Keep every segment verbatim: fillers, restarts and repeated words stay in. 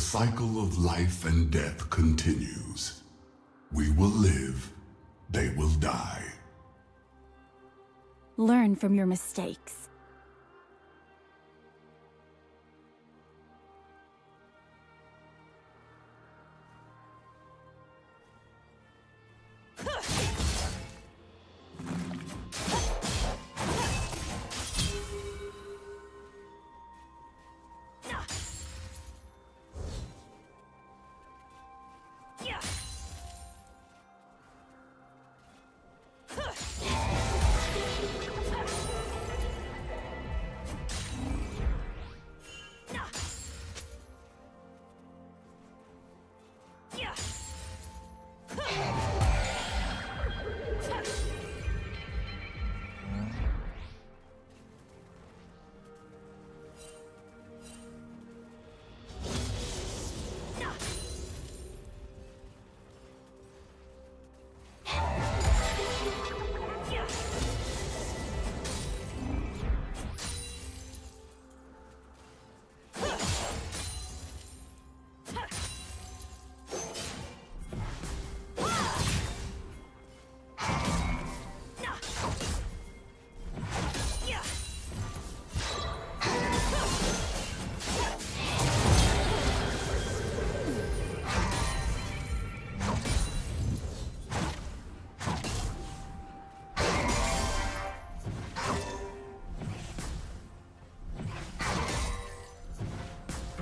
cycle of life and death continues. We will live, they will die. Learn from your mistakes.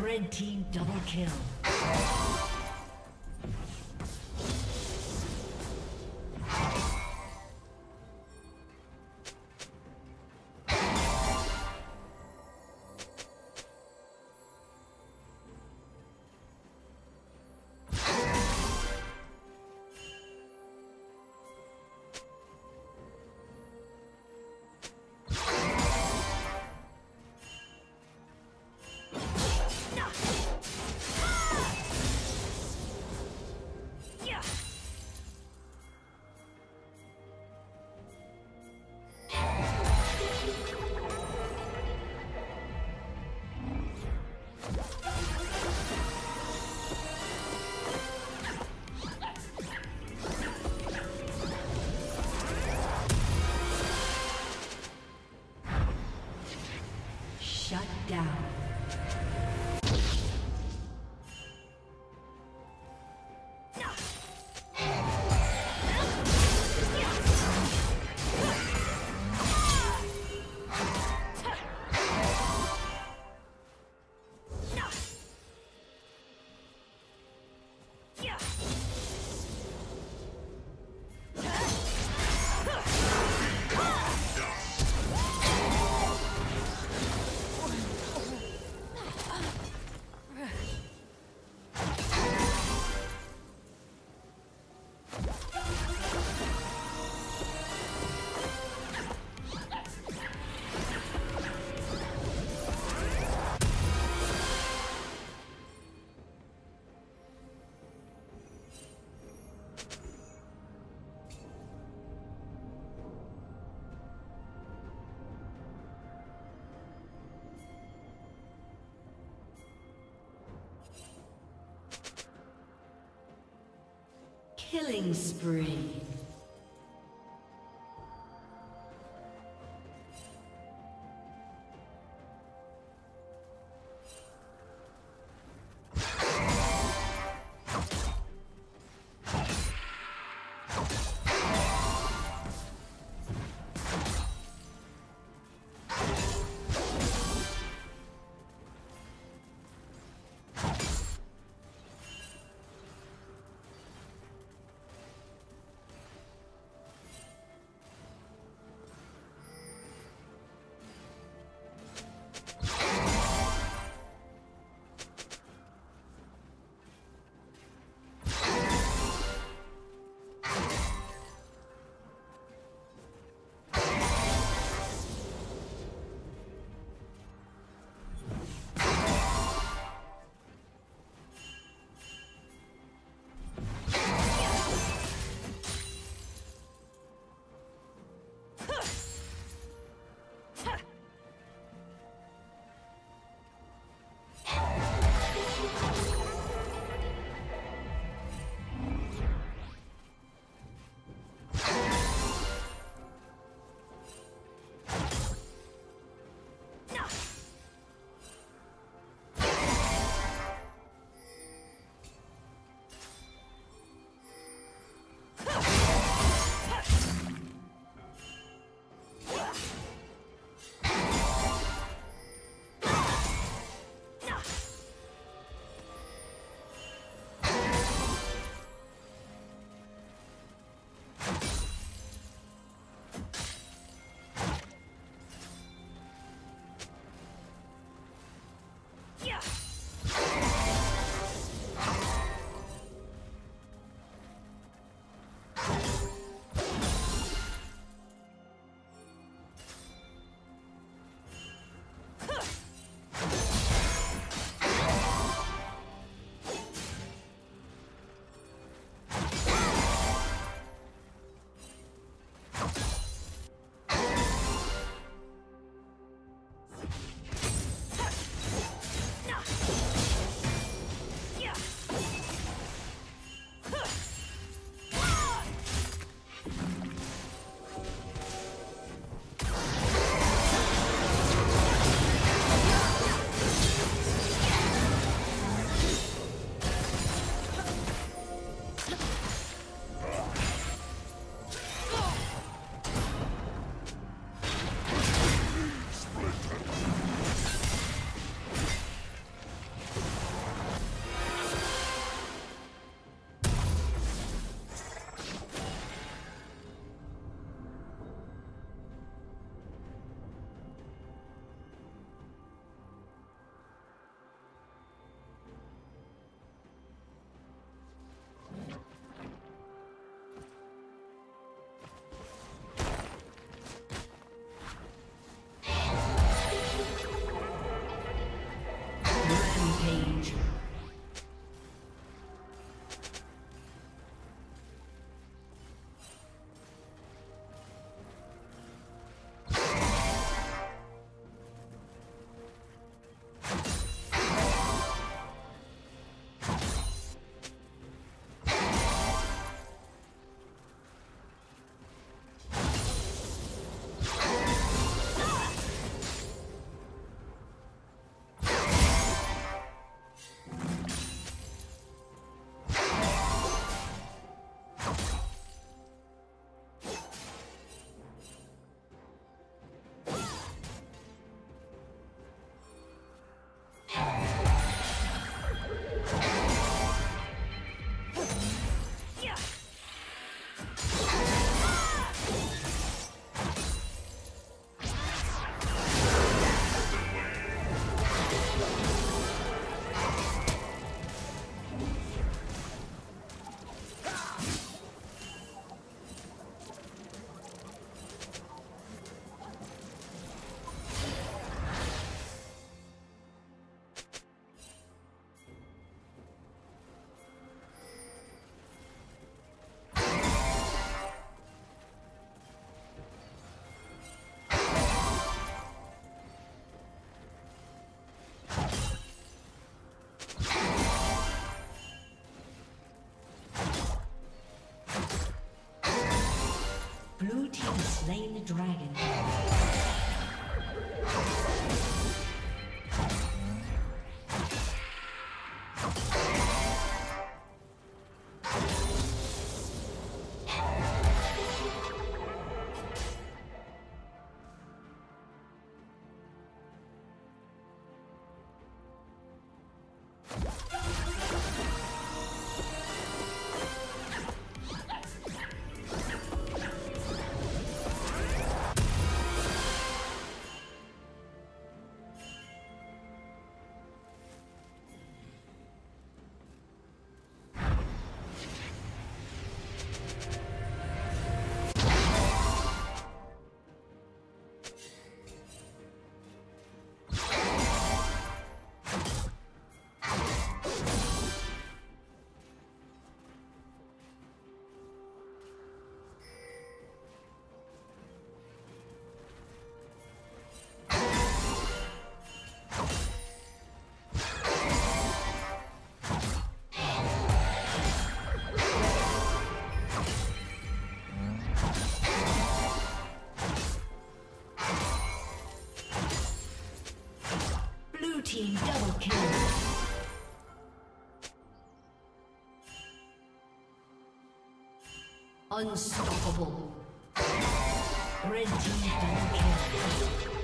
Red team double kill. Killing spree. Rampage. Blue team slain the dragon. Double kill. Unstoppable. Red team double kill.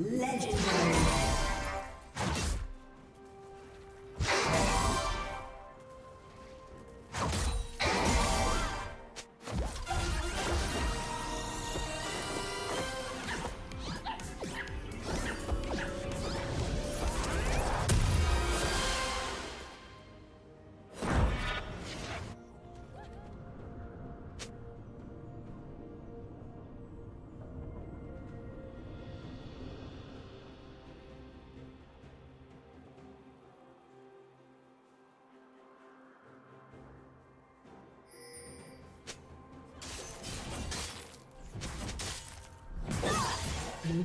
Legendary. Blue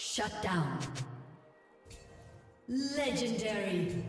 Shut down. Legendary.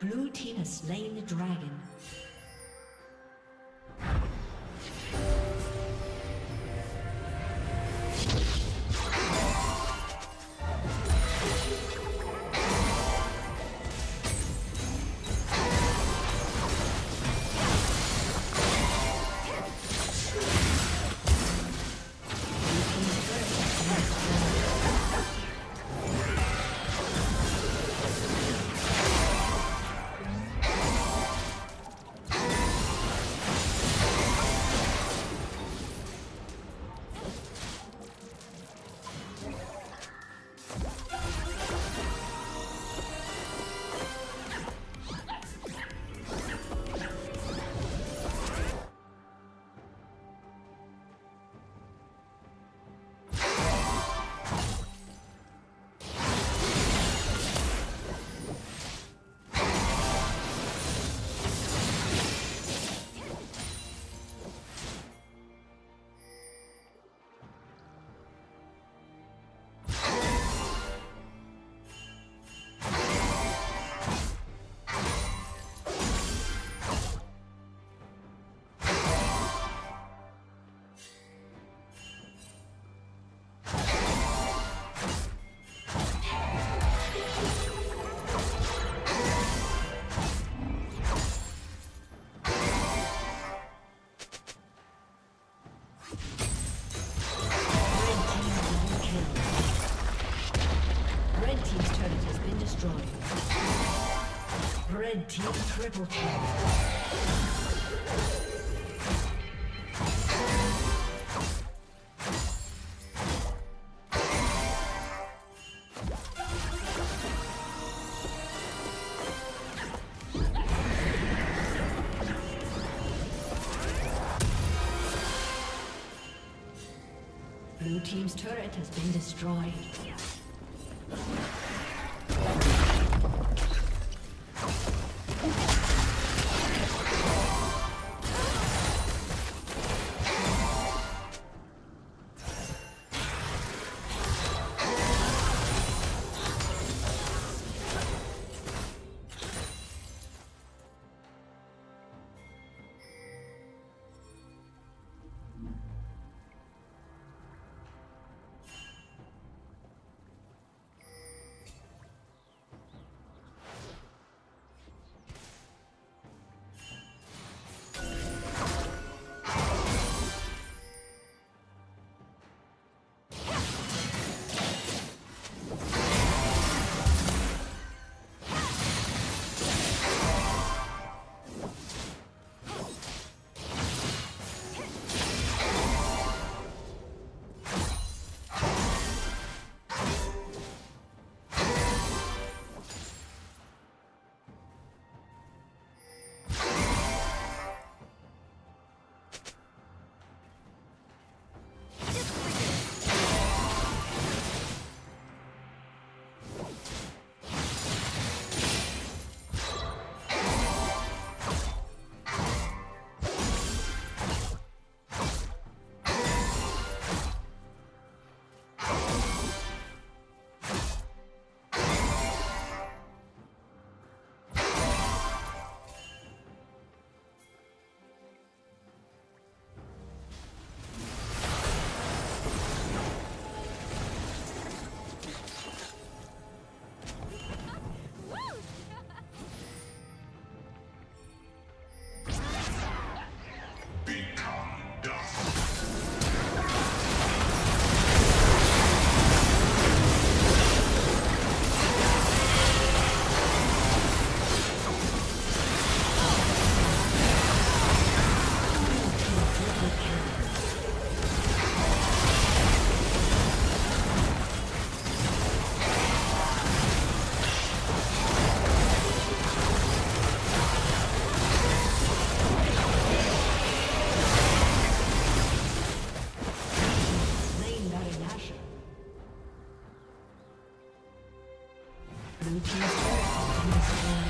Blue team has slain the dragon. Red team triple kill. Blue team's turret has been destroyed. Blue team's turret has been destroyed.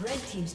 Red team's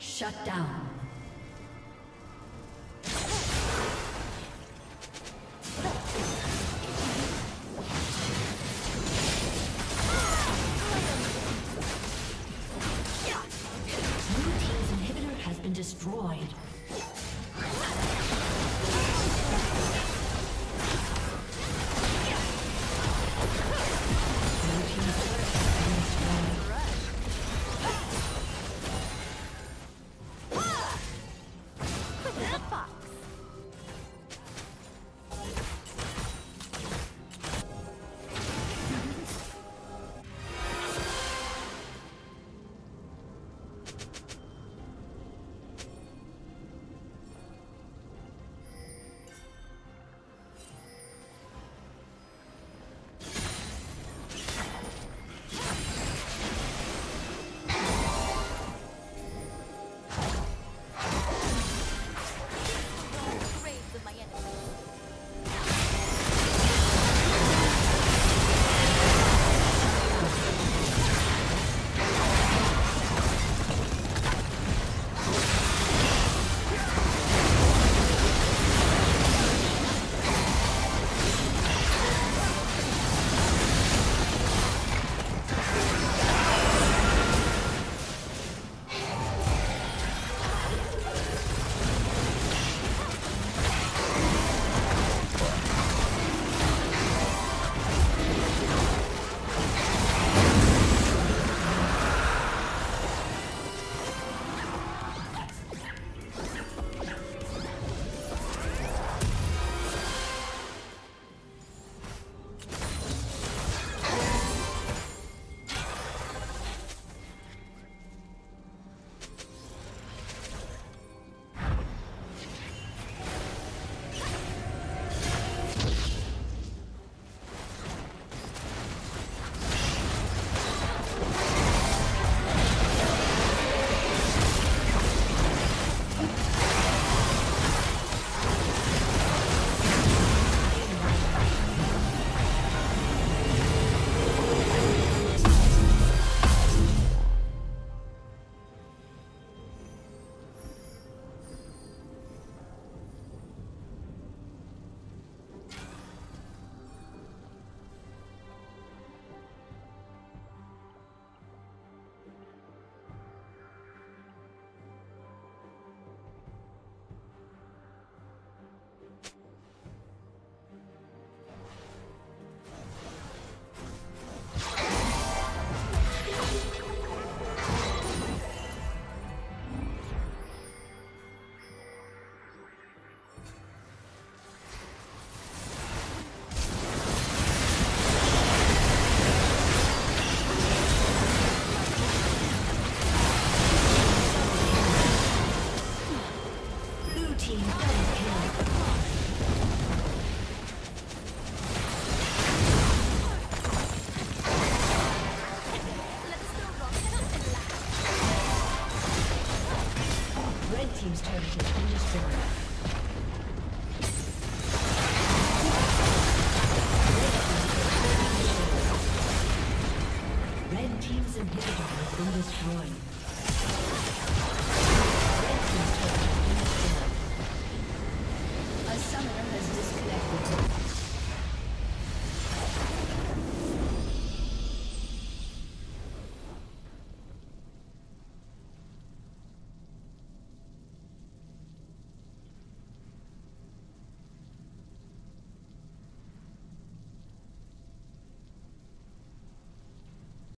Shut down. Blue team's inhibitor has been destroyed. destroyed. Red team's inhibitor has been destroyed.